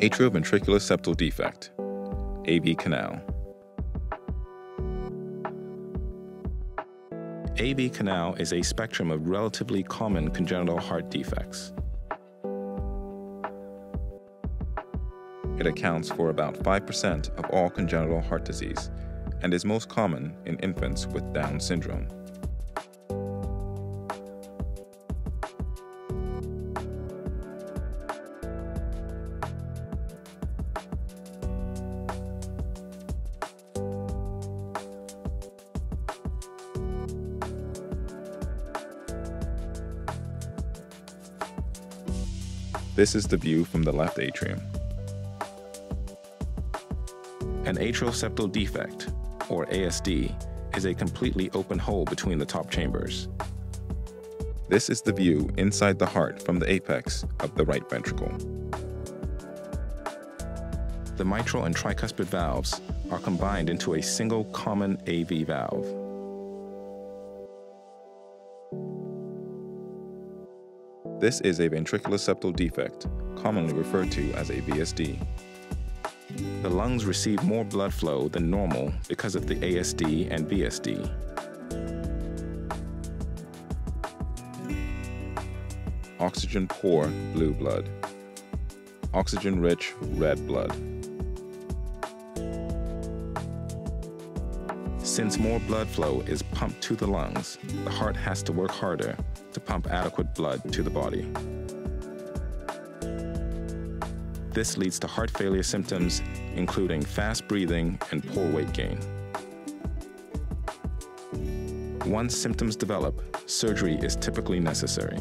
Atrioventricular septal defect, AV canal. AV canal is a spectrum of relatively common congenital heart defects. It accounts for about 5% of all congenital heart disease and is most common in infants with Down syndrome. This is the view from the left atrium. An atrial septal defect, or ASD, is a completely open hole between the top chambers. This is the view inside the heart from the apex of the right ventricle. The mitral and tricuspid valves are combined into a single common AV valve. This is a ventricular septal defect, commonly referred to as a VSD. The lungs receive more blood flow than normal because of the ASD and VSD. Oxygen-poor blue blood. Oxygen-rich red blood. Since more blood flow is pumped to the lungs, the heart has to work harder to pump adequate blood to the body. This leads to heart failure symptoms, including fast breathing and poor weight gain. Once symptoms develop, surgery is typically necessary.